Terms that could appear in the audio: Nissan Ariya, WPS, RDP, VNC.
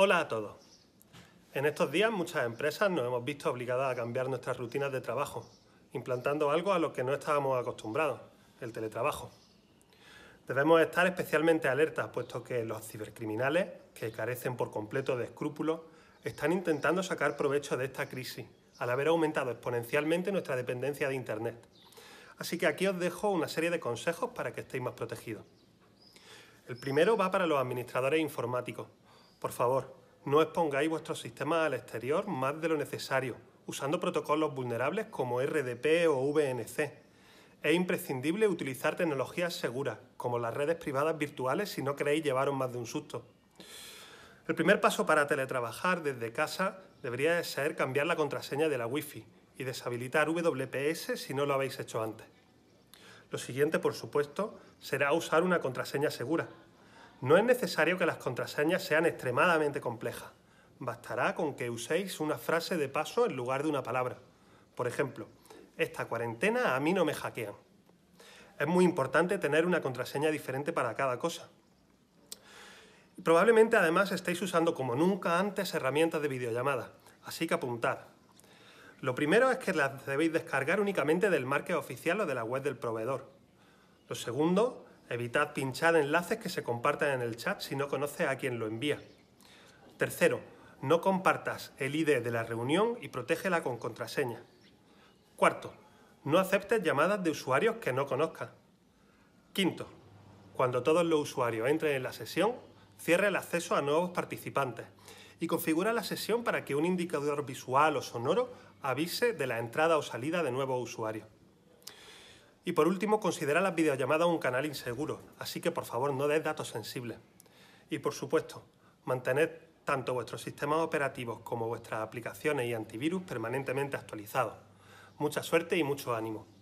Hola a todos. En estos días muchas empresas nos hemos visto obligadas a cambiar nuestras rutinas de trabajo, implantando algo a lo que no estábamos acostumbrados, el teletrabajo. Debemos estar especialmente alertas, puesto que los cibercriminales, que carecen por completo de escrúpulos, están intentando sacar provecho de esta crisis, al haber aumentado exponencialmente nuestra dependencia de Internet. Así que aquí os dejo una serie de consejos para que estéis más protegidos. El primero va para los administradores informáticos. Por favor, no expongáis vuestros sistemas al exterior más de lo necesario, usando protocolos vulnerables como RDP o VNC. Es imprescindible utilizar tecnologías seguras, como las redes privadas virtuales, si no queréis llevaros más de un susto. El primer paso para teletrabajar desde casa debería ser cambiar la contraseña de la Wi-Fi y deshabilitar WPS si no lo habéis hecho antes. Lo siguiente, por supuesto, será usar una contraseña segura. No es necesario que las contraseñas sean extremadamente complejas. Bastará con que uséis una frase de paso en lugar de una palabra. Por ejemplo, esta cuarentena a mí no me hackean. Es muy importante tener una contraseña diferente para cada cosa. Probablemente además estéis usando como nunca antes herramientas de videollamada, así que apuntad. Lo primero es que las debéis descargar únicamente del market oficial o de la web del proveedor. Lo segundo, evitad pinchar enlaces que se compartan en el chat si no conoces a quien lo envía. Tercero, no compartas el ID de la reunión y protégela con contraseña. Cuarto, no aceptes llamadas de usuarios que no conozcas. Quinto, cuando todos los usuarios entren en la sesión, cierra el acceso a nuevos participantes y configura la sesión para que un indicador visual o sonoro avise de la entrada o salida de nuevos usuarios. Y por último, considera las videollamadas un canal inseguro, así que por favor no des datos sensibles. Y por supuesto, mantened tanto vuestros sistemas operativos como vuestras aplicaciones y antivirus permanentemente actualizados. Mucha suerte y mucho ánimo.